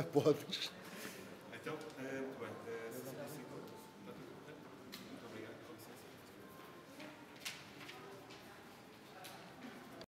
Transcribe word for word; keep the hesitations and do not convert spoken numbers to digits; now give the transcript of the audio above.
Podes.